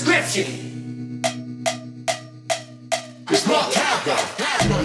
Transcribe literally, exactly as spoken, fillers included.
prescription. It's Mo Cowbell.